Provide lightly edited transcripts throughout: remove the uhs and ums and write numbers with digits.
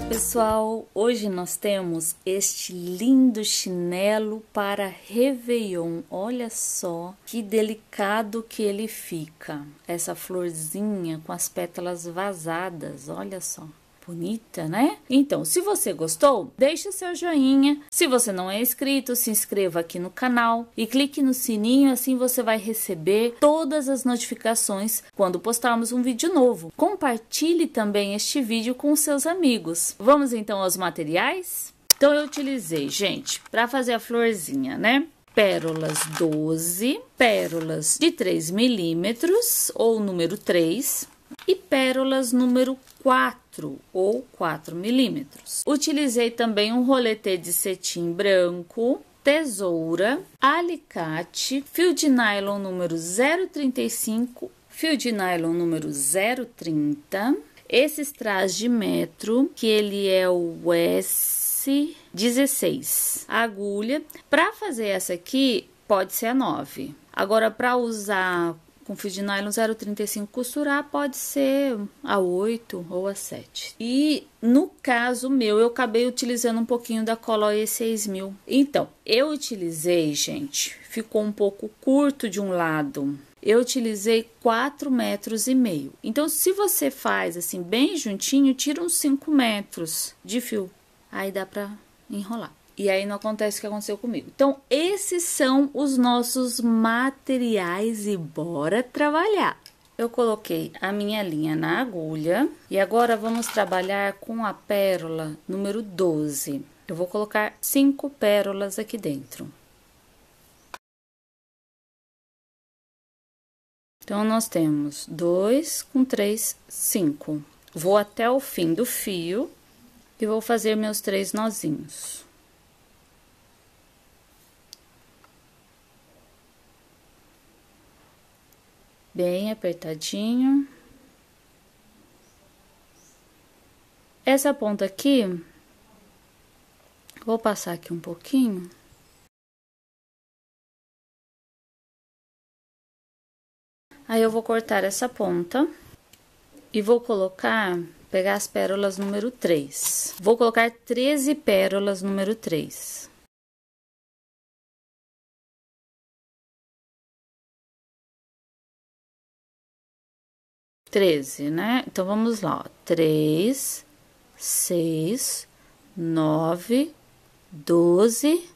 Olá pessoal, hoje nós temos este lindo chinelo para Réveillon, olha só que delicado que ele fica, essa florzinha com as pétalas vazadas, olha só. Bonita, né? Então, se você gostou, deixe seu joinha. Se você não é inscrito, se inscreva aqui no canal e clique no sininho, assim você vai receber todas as notificações quando postarmos um vídeo novo. Compartilhe também este vídeo com seus amigos. Vamos então aos materiais? Então, eu utilizei, gente, para fazer a florzinha, né? Pérolas 12, pérolas de 3 milímetros ou número 3 e pérolas número 4 ou 4 milímetros. Utilizei também um roletê de cetim branco, tesoura, alicate, fio de nylon número 0,35, fio de nylon número 0,30, esses trás de metro, que ele é o S16, agulha. Para fazer essa aqui, pode ser a 9. Agora, para usar com fio de nylon 0,35 costurar, pode ser a 8 ou a 7. E no caso meu, eu acabei utilizando um pouquinho da Colói 6000. Então, eu utilizei, gente, ficou um pouco curto de um lado. Eu utilizei 4 metros e meio. Então, se você faz assim bem juntinho, tira uns 5 metros de fio. Aí dá pra enrolar. E aí não acontece o que aconteceu comigo. Então, esses são os nossos materiais e bora trabalhar. Eu coloquei a minha linha na agulha e agora vamos trabalhar com a pérola número 12. Eu vou colocar 5 pérolas aqui dentro. Então, nós temos 2 com 3, 5. Vou até o fim do fio e vou fazer meus 3 nozinhos. Bem apertadinho. Essa ponta aqui, vou passar aqui um pouquinho. Aí eu vou cortar essa ponta e vou colocar, pegar as pérolas número 3. Vou colocar 13 pérolas número 3. né? Então, vamos lá, ó. 3, 6, 9, 12,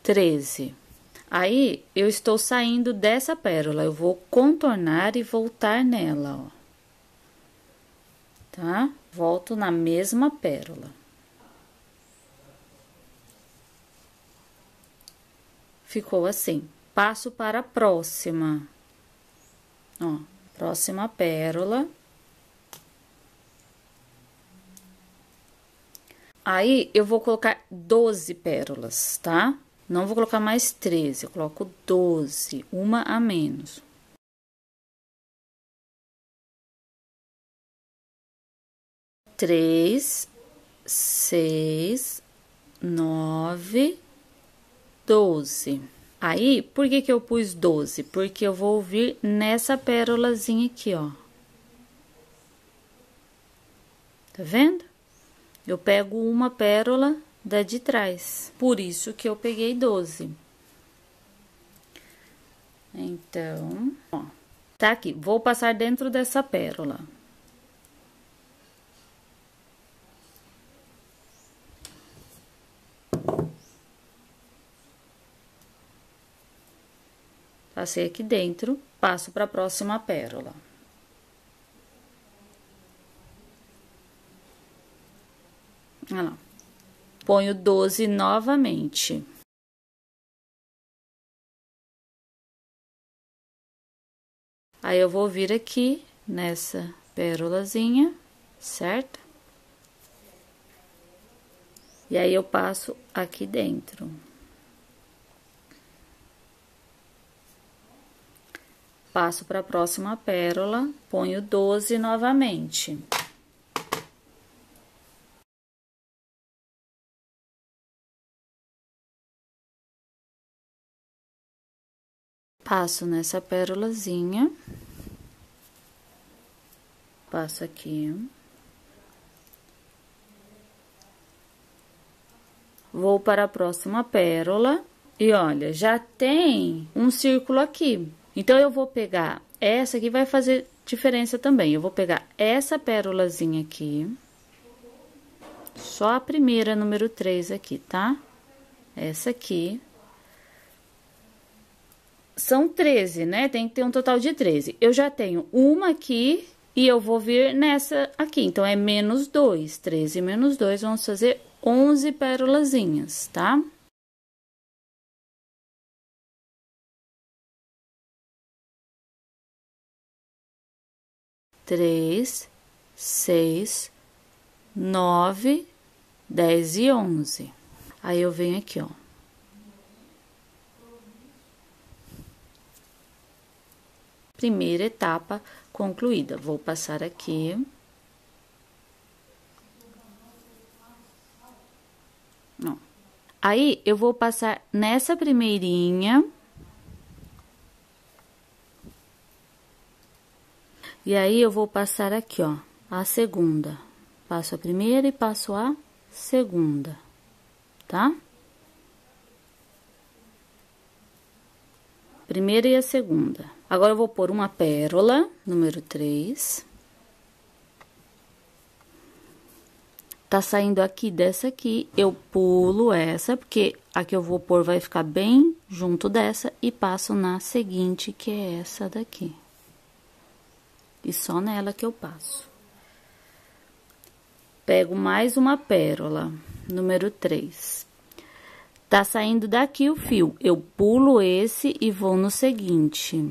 13. Aí, eu estou saindo dessa pérola, eu vou contornar e voltar nela, ó. Tá? Volto na mesma pérola. Ficou assim. Passo para a próxima, ó. Próxima pérola. Aí, eu vou colocar 12 pérolas, tá? Não vou colocar mais 13, eu coloco 12, uma a menos. Três, 6, 9, 12. Aí, por que que eu pus 12? Porque eu vou vir nessa pérolazinha aqui, ó. Tá vendo? Eu pego uma pérola da de trás. Por isso que eu peguei 12. Então, ó. Tá aqui. Vou passar dentro dessa pérola. Passei aqui dentro, passo para a próxima pérola. Olha lá. Ponho 12 novamente. Aí, eu vou vir aqui nessa pérolazinha, certo? E aí, eu passo aqui dentro. Passo para a próxima pérola, ponho 12 novamente. Passo nessa pérolazinha. Passo aqui. Vou para a próxima pérola e olha, já tem um círculo aqui. Então, eu vou pegar essa aqui, vai fazer diferença também. Eu vou pegar essa pérolazinha aqui. Só a primeira, número 3 aqui, tá? Essa aqui. São 13, né? Tem que ter um total de 13. Eu já tenho uma aqui e eu vou vir nessa aqui. Então, é menos 2. 13 menos 2, vamos fazer 11 pérolazinhas, tá? Três, seis, 9, 10 e 11. Aí, eu venho aqui, ó. Primeira etapa concluída. Vou passar aqui. Não. Aí, eu vou passar nessa primeirinha. E aí, eu vou passar aqui, ó, a segunda. Passo a primeira e passo a segunda, tá? Primeira e a segunda. Agora, eu vou pôr uma pérola, número 3. Tá saindo aqui dessa aqui, eu pulo essa, porque a que eu vou pôr vai ficar bem junto dessa, e passo na seguinte, que é essa daqui. E só nela que eu passo. Pego mais uma pérola, número 3. Tá saindo daqui o fio, eu pulo esse e vou no seguinte.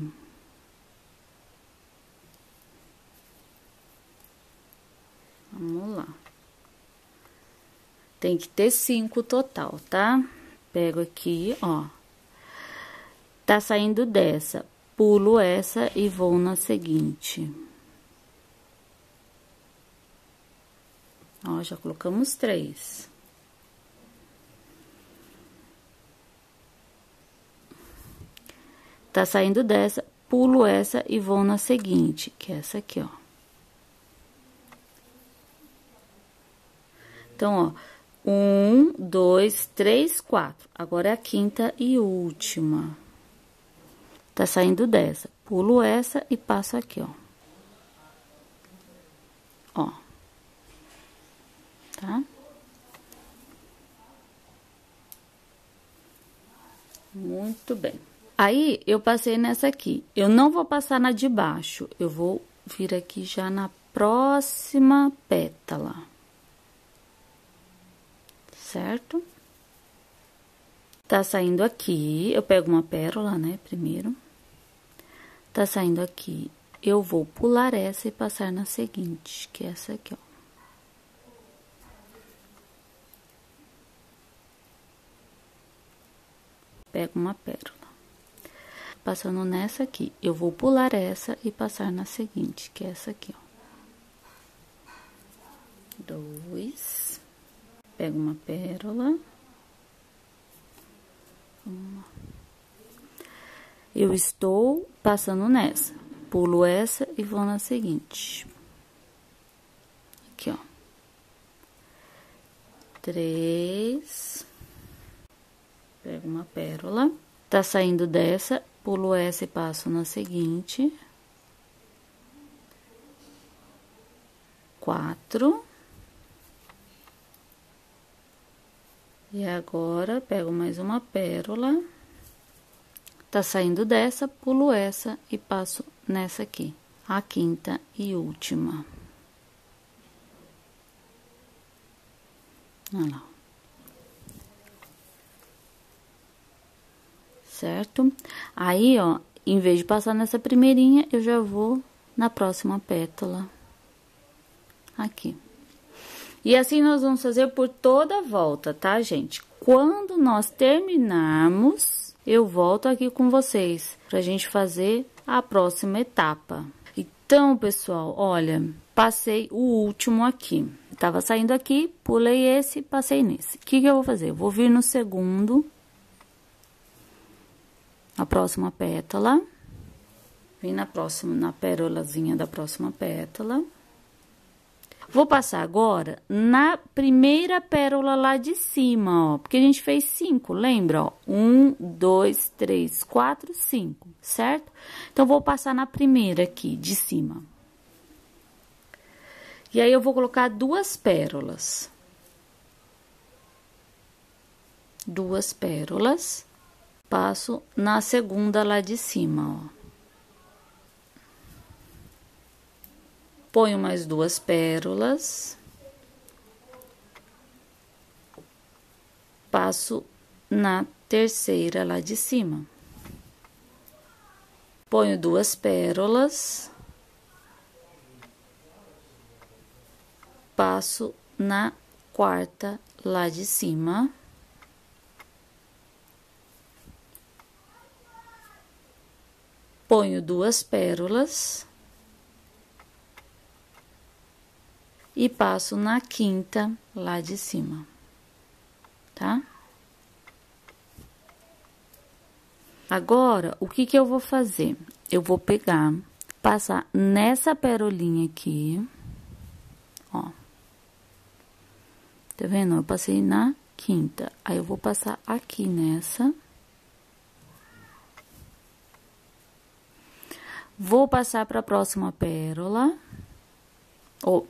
Vamos lá. Tem que ter 5 total, tá? Pego aqui, ó. Tá saindo dessa, pulo essa e vou na seguinte. Ó, já colocamos 3. Tá saindo dessa, pulo essa e vou na seguinte, que é essa aqui, ó. Então, ó, 1, 2, 3, 4. Agora, é a quinta e última. Tá saindo dessa, pulo essa e passo aqui, ó. Ó. Tá? Muito bem. Aí, eu passei nessa aqui. Eu não vou passar na de baixo. Eu vou vir aqui já na próxima pétala. Certo? Tá saindo aqui. Eu pego uma pérola, né, primeiro. Tá saindo aqui. Eu vou pular essa e passar na seguinte, que é essa aqui, ó. Pego uma pérola, passando nessa aqui, eu vou pular essa e passar na seguinte, que é essa aqui, ó. 2, pego uma pérola, 1. Eu estou passando nessa, pulo essa e vou na seguinte. Aqui, ó. 3... Pego uma pérola, tá saindo dessa, pulo essa e passo na seguinte. 4. E agora, pego mais uma pérola, tá saindo dessa, pulo essa e passo nessa aqui, a quinta e última. Olha lá. Certo? Aí, ó, em vez de passar nessa primeirinha, eu já vou na próxima pétala. Aqui. E assim, nós vamos fazer por toda a volta, tá, gente? Quando nós terminarmos, eu volto aqui com vocês, pra gente fazer a próxima etapa. Então, pessoal, olha, passei o último aqui. Eu tava saindo aqui, pulei esse, passei nesse. O que que eu vou fazer? Eu vou vir no segundo... A próxima pétala, vim na próxima, na pérolazinha da próxima pétala, Vou passar agora na primeira pérola lá de cima, ó, porque a gente fez 5, lembra, ó? 1, 2, 3, 4, 5, certo? Então, vou passar na primeira aqui de cima. E aí, eu vou colocar 2 pérolas. 2 pérolas, passo na segunda lá de cima, ó. Ponho mais 2 pérolas, passo na terceira lá de cima, ponho 2 pérolas, passo na quarta lá de cima, ponho 2 pérolas. E passo na quinta lá de cima, tá? Agora, o que que eu vou fazer? Eu vou pegar, passar nessa perolinha aqui, ó. Tá vendo? Eu passei na quinta. Aí, eu vou passar aqui nessa. Vou passar para a próxima pérola. Ou...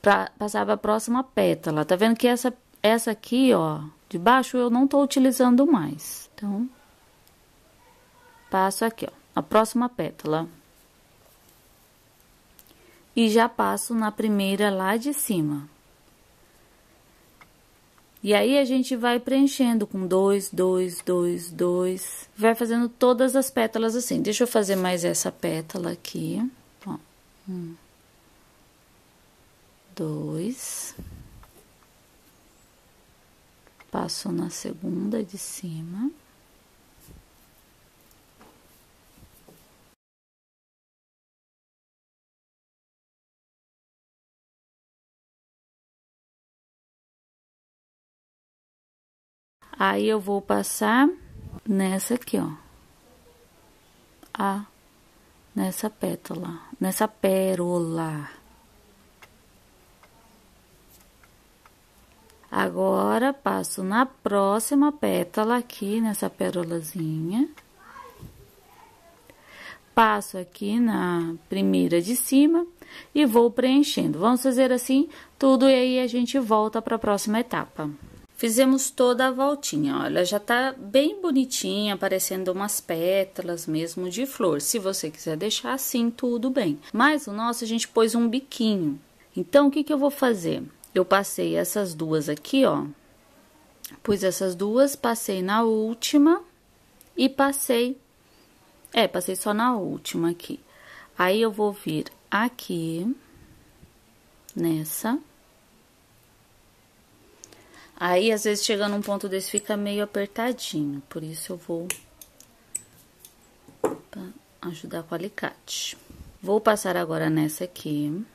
pra passar para a próxima pétala. Tá vendo que essa aqui, ó, de baixo eu não tô utilizando mais. Então, passo aqui, ó, a próxima pétala. E já passo na primeira lá de cima. E aí, a gente vai preenchendo com 2, 2, 2, 2. Vai fazendo todas as pétalas assim. Deixa eu fazer mais essa pétala aqui, ó. 2, passo na segunda de cima, aí eu vou passar nessa aqui, ó, nessa pétala, nessa pérola. Agora, passo na próxima pétala aqui, nessa pérolazinha. Passo aqui na primeira de cima e vou preenchendo. Vamos fazer assim tudo e aí a gente volta para a próxima etapa. Fizemos toda a voltinha, olha, já tá bem bonitinha, parecendo umas pétalas mesmo de flor. Se você quiser deixar assim, tudo bem. Mas o nosso a gente pôs um biquinho. Então, o que que eu vou fazer? Eu passei essas duas aqui, ó, pus essas duas, passei na última e passei, passei só na última aqui. Aí, eu vou vir aqui, nessa. Aí, às vezes, chegando um ponto desse, fica meio apertadinho, por isso eu vou ajudar com o alicate. Vou passar agora nessa aqui.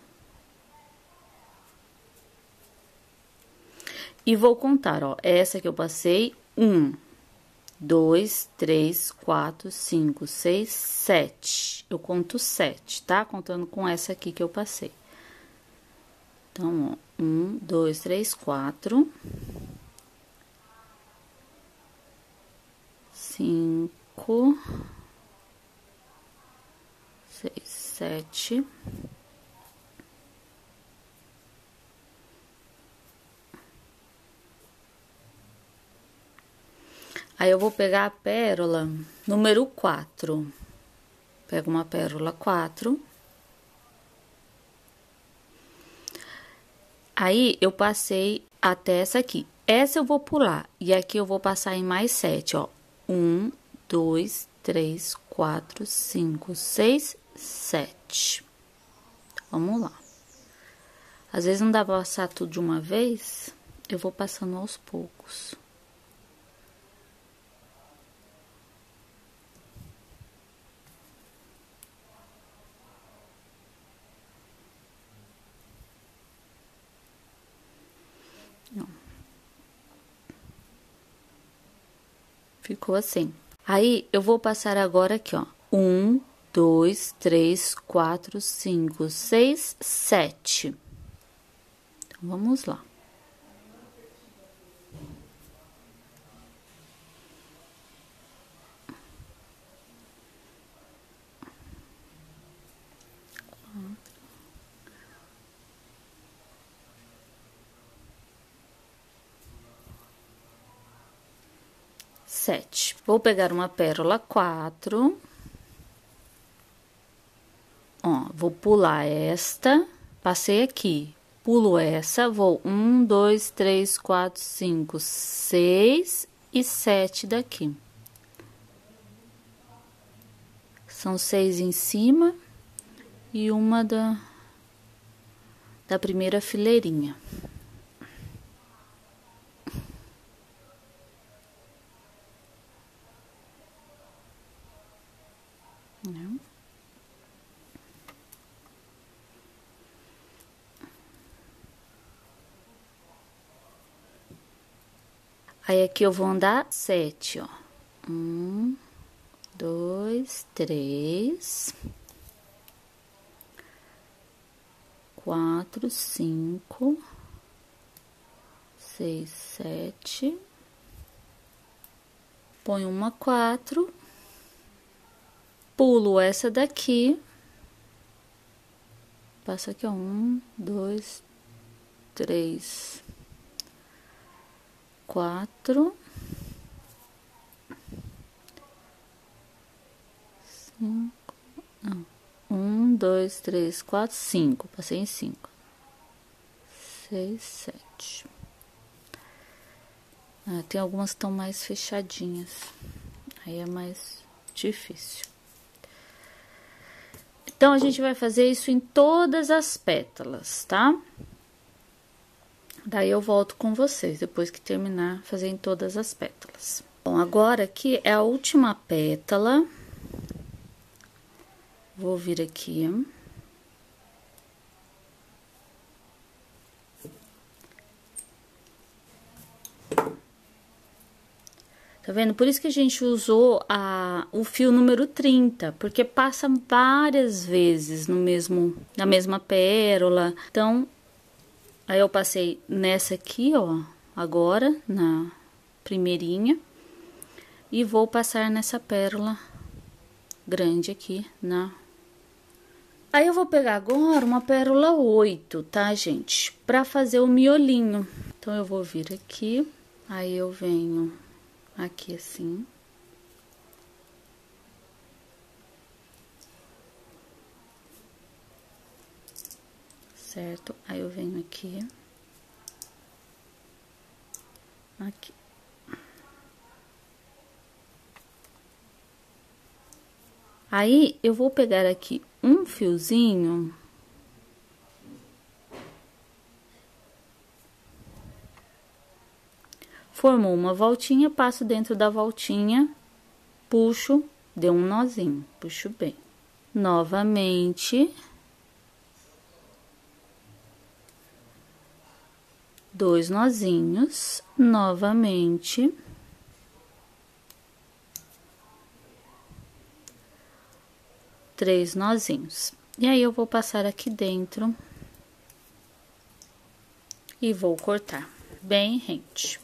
E vou contar, ó, essa que eu passei, 1, 2, 3, 4, 5, 6, 7. Eu conto 7, tá? Contando com essa aqui que eu passei. Então, ó, 1, 2, 3, 4, 5, 6, 7... 8. Aí, eu vou pegar a pérola número 4. Pego uma pérola 4. Aí, eu passei até essa aqui. Essa eu vou pular. E aqui, eu vou passar em mais 7, ó. 1, 2, 3, 4, 5, 6, 7. Vamos lá. Às vezes, não dá pra passar tudo de uma vez. Eu vou passando aos poucos. Ficou assim. Aí, eu vou passar agora aqui, ó. 1, 2, 3, 4, 5, 6, 7. Vamos lá. Sete. Vou pegar uma pérola 4. Ó, vou pular esta, passei aqui. Pulo essa, vou 1, 2, 3, 4, 5, 6 e 7 daqui. São 6 em cima e uma da primeira fileirinha. Não. Aí, aqui eu vou andar 7, ó. 1, 2, 3, 4, 5, 6, 7. Põe uma 4. Pulo essa daqui. Passa aqui, ó. 1, 2, 3. 4, 5, não, 1, 2, 3, 4, 5, passei em 5, 6, 7. Ah, tem algumas que estão mais fechadinhas, aí é mais difícil. Então, a gente vai fazer isso em todas as pétalas, tá? Daí, eu volto com vocês, depois que terminar, fazer em todas as pétalas. Bom, agora aqui é a última pétala. Vou vir aqui. Tá vendo? Por isso que a gente usou o fio número 30, porque passa várias vezes na mesma pérola. Então... Aí, eu passei nessa aqui, ó, agora, na primeirinha, e vou passar nessa pérola grande aqui, na... Aí, eu vou pegar agora uma pérola 8, tá, gente? Pra fazer o miolinho. Então, eu vou vir aqui, aí eu venho aqui assim... Certo? Aí eu venho aqui. Aqui. Aí, eu vou pegar aqui um fiozinho. Formou uma voltinha, passo dentro da voltinha, puxo, deu um nozinho, puxo bem. Novamente... 2 nozinhos, novamente, três nozinhos. E aí, eu vou passar aqui dentro e vou cortar bem rente.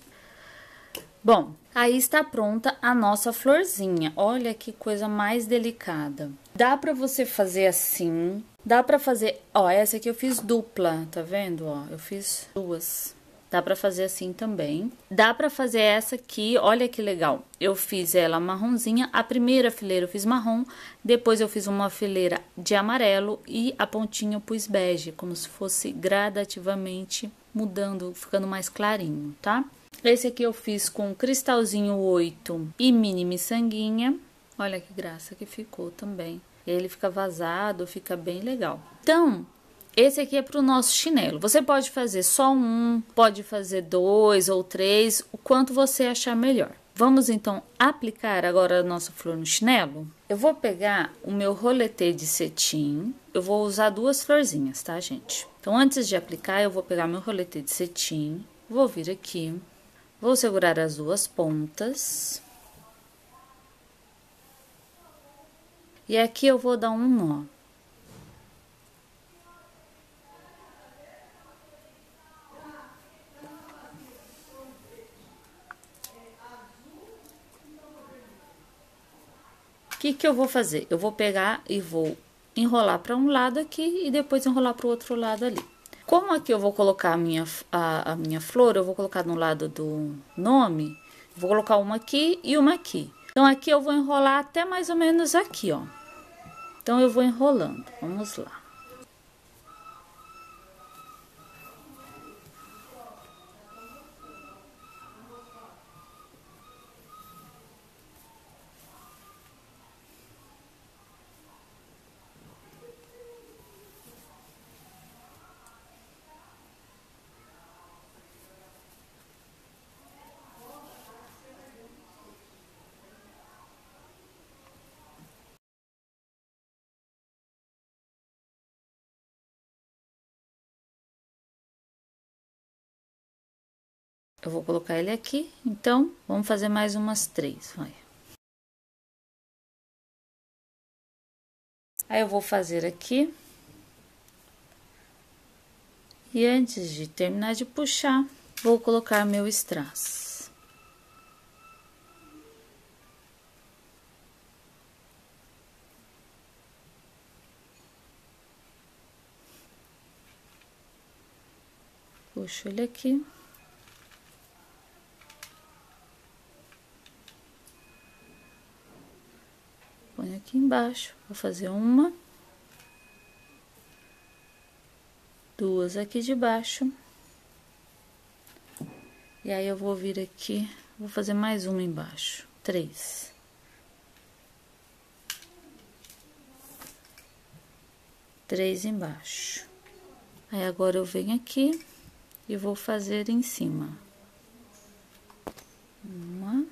Bom, aí está pronta a nossa florzinha. Olha que coisa mais delicada. Dá pra você fazer assim, dá pra fazer... Ó, essa aqui eu fiz dupla, tá vendo? Ó, eu fiz duas... Dá pra fazer assim também. Dá pra fazer essa aqui, olha que legal. Eu fiz ela marronzinha, a primeira fileira eu fiz marrom, depois eu fiz uma fileira de amarelo e a pontinha eu pus bege, como se fosse gradativamente mudando, ficando mais clarinho, tá? Esse aqui eu fiz com cristalzinho 8 e mini miçanguinha. Olha que graça que ficou também. Ele fica vazado, fica bem legal. Então... Esse aqui é para o nosso chinelo. Você pode fazer só um, pode fazer 2 ou 3, o quanto você achar melhor. Vamos, então, aplicar agora a nossa flor no chinelo? Eu vou pegar o meu roletê de cetim. Eu vou usar 2 florzinhas, tá, gente? Então, antes de aplicar, eu vou pegar meu roletê de cetim. Vou vir aqui. Vou segurar as 2 pontas. E aqui eu vou dar um nó. que eu vou fazer? Eu vou pegar e vou enrolar para um lado aqui e depois enrolar para o outro lado ali. Como aqui eu vou colocar a minha flor, eu vou colocar no lado do nome, vou colocar uma aqui e uma aqui. Então, aqui eu vou enrolar até mais ou menos aqui, ó. Então, eu vou enrolando. Vamos lá. Eu vou colocar ele aqui, então, vamos fazer mais umas 3, vai. Aí, eu vou fazer aqui. E antes de terminar de puxar, vou colocar meu strass. Puxo ele aqui. Aqui embaixo, vou fazer uma, duas aqui de baixo, e aí eu vou vir aqui, vou fazer mais uma embaixo, 3. Embaixo. Aí agora eu venho aqui e vou fazer em cima. Uma.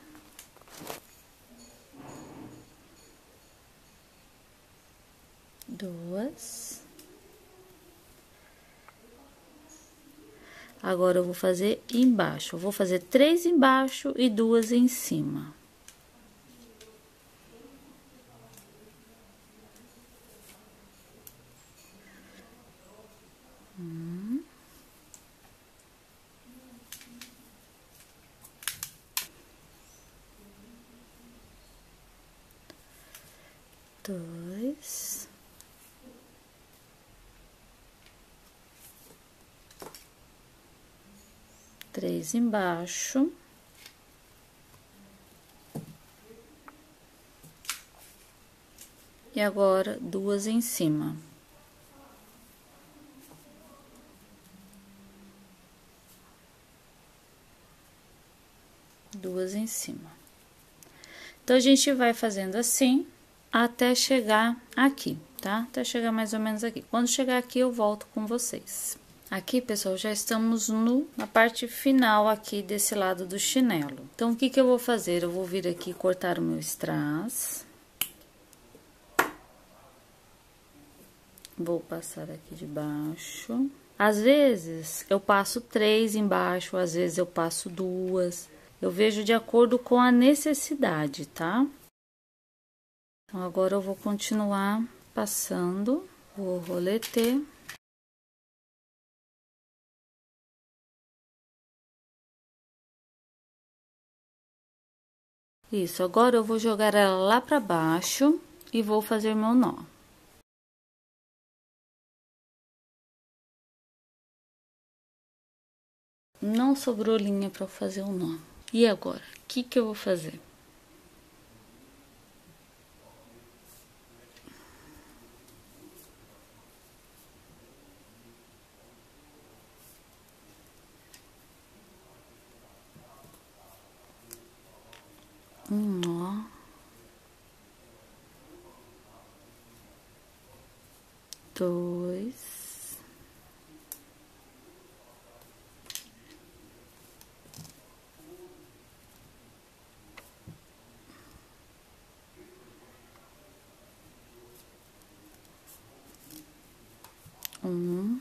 Duas. Agora, eu vou fazer embaixo. Eu vou fazer 3 embaixo e 2 em cima. Embaixo, e agora 2 em cima. Então, a gente vai fazendo assim até chegar aqui, tá? Até chegar mais ou menos aqui. Quando chegar aqui, eu volto com vocês. Aqui, pessoal, já estamos na parte final aqui desse lado do chinelo. Então, o que que eu vou fazer? Eu vou vir aqui cortar o meu strass. Vou passar aqui de baixo. Às vezes, eu passo 3 embaixo, às vezes eu passo 2. Eu vejo de acordo com a necessidade, tá? Então, agora eu vou continuar passando, vou roleter. Isso, agora eu vou jogar ela lá pra baixo e vou fazer meu nó. Não sobrou linha pra fazer o nó. E agora, o que que eu vou fazer? Um nó, dois, um.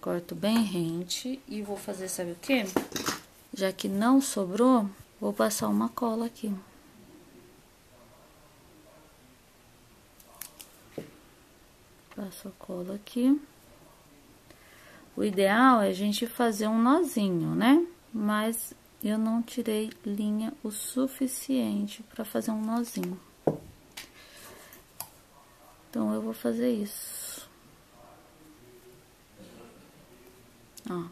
Corto bem rente e vou fazer, sabe o que? Já que não sobrou, vou passar uma cola aqui. Passo a cola aqui. O ideal é a gente fazer um nozinho, né? Mas eu não tirei linha o suficiente para fazer um nozinho. Então, eu vou fazer isso. Ó,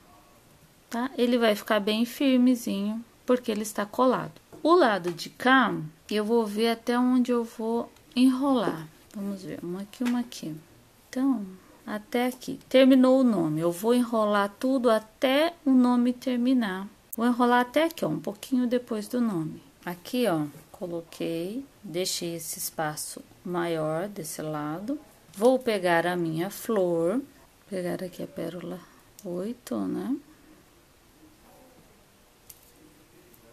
tá? Ele vai ficar bem firmezinho, porque ele está colado. O lado de cá, eu vou ver até onde eu vou enrolar. Vamos ver, uma aqui, uma aqui. Então, até aqui. Terminou o nome. Eu vou enrolar tudo até o nome terminar. Vou enrolar até aqui, ó, um pouquinho depois do nome. Aqui, ó, coloquei, deixei esse espaço maior desse lado. Vou pegar a minha flor, pegar aqui a pérola 8, né?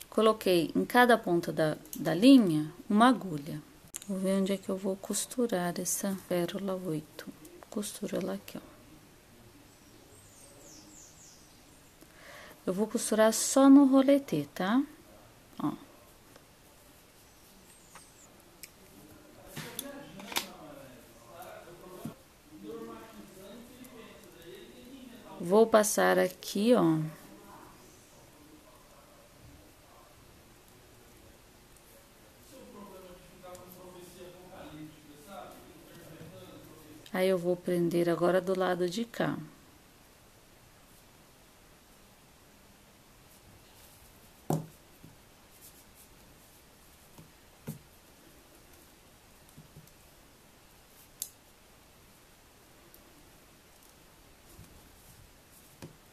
Coloquei em cada ponta da linha uma agulha. Vou ver onde é que eu vou costurar essa pérola 8. Costuro ela aqui, ó. Eu vou costurar só no roletê, tá? Ó. Vou passar aqui, ó. Aí, eu vou prender agora do lado de cá.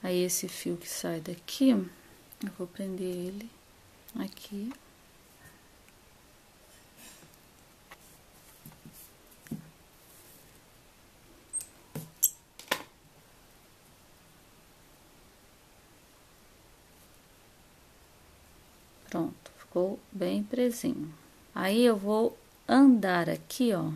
Aí, esse fio que sai daqui, eu vou prender ele aqui. Pronto, ficou bem presinho. Aí, eu vou andar aqui, ó.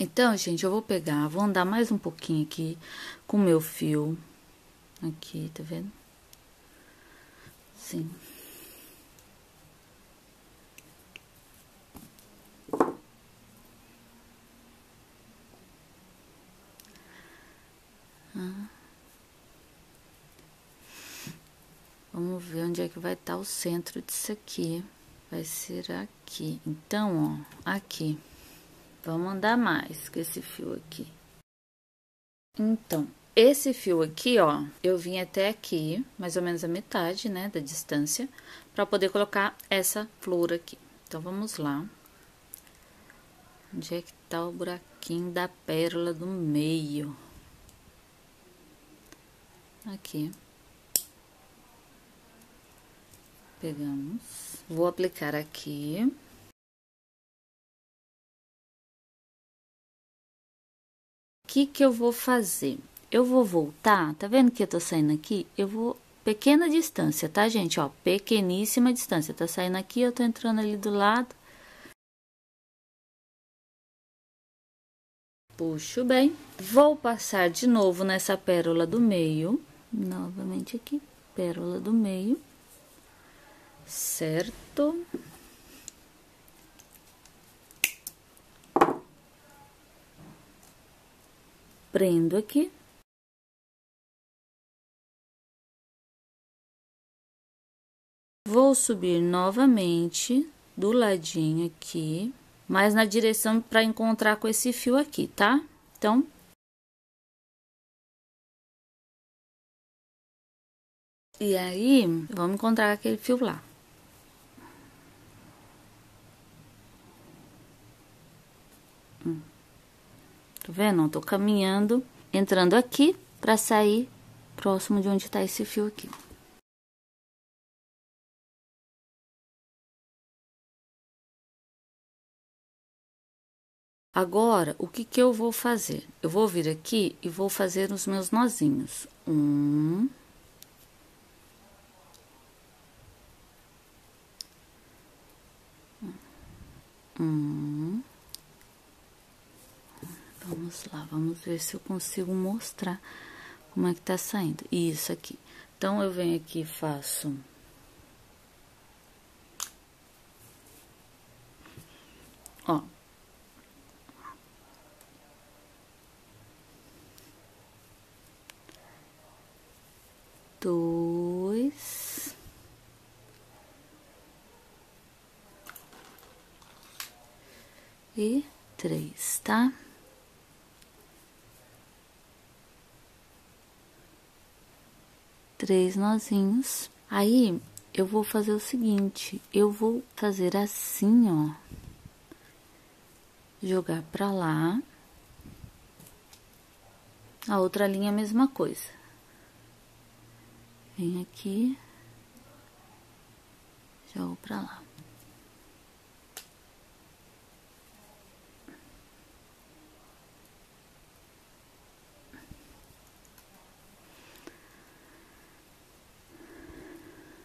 Então, gente, eu vou pegar, vou andar mais um pouquinho aqui com o meu fio. Aqui, tá vendo? Sim. Ah. Vamos ver onde é que vai estar o centro disso aqui. Vai ser aqui. Então, ó, aqui. Vamos andar mais com esse fio aqui. Então, esse fio aqui, ó, eu vim até aqui, mais ou menos a metade, né, da distância, para poder colocar essa flor aqui. Então, vamos lá. Onde é que tá o buraquinho da pérola do meio? Aqui. Pegamos. Vou aplicar aqui. O que eu vou fazer? Eu vou voltar, tá vendo que eu tô saindo aqui? Eu vou, pequena distância, tá, gente? Ó, pequeníssima distância, tá saindo aqui, eu tô entrando ali do lado. Puxo bem. Vou passar de novo nessa pérola do meio, novamente aqui, pérola do meio, certo? Prendo aqui. Vou subir novamente do ladinho aqui, mas na direção para encontrar com esse fio aqui, tá? Então, e aí, vamos encontrar aquele fio lá. Tá vendo? Eu tô caminhando, entrando aqui pra sair próximo de onde tá esse fio aqui. Agora, o que que eu vou fazer? Eu vou vir aqui e vou fazer os meus nozinhos. Um. Um. Vamos lá, vamos ver se eu consigo mostrar como é que tá saindo. Isso aqui. Então, eu venho aqui e faço dois, e três, tá? Três nozinhos. Aí, eu vou fazer o seguinte, eu vou fazer assim, ó, jogar pra lá, a outra linha a mesma coisa. Vem aqui, jogo pra lá.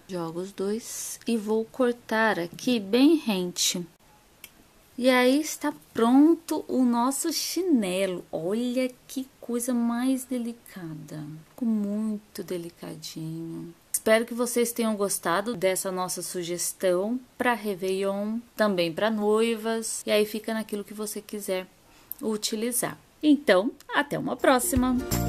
Jogo os dois e vou cortar aqui bem rente. E aí está pronto o nosso chinelo. Olha que coisa mais delicada. Ficou muito delicadinho. Espero que vocês tenham gostado dessa nossa sugestão para Réveillon, também para noivas. E aí fica naquilo que você quiser utilizar. Então, até uma próxima!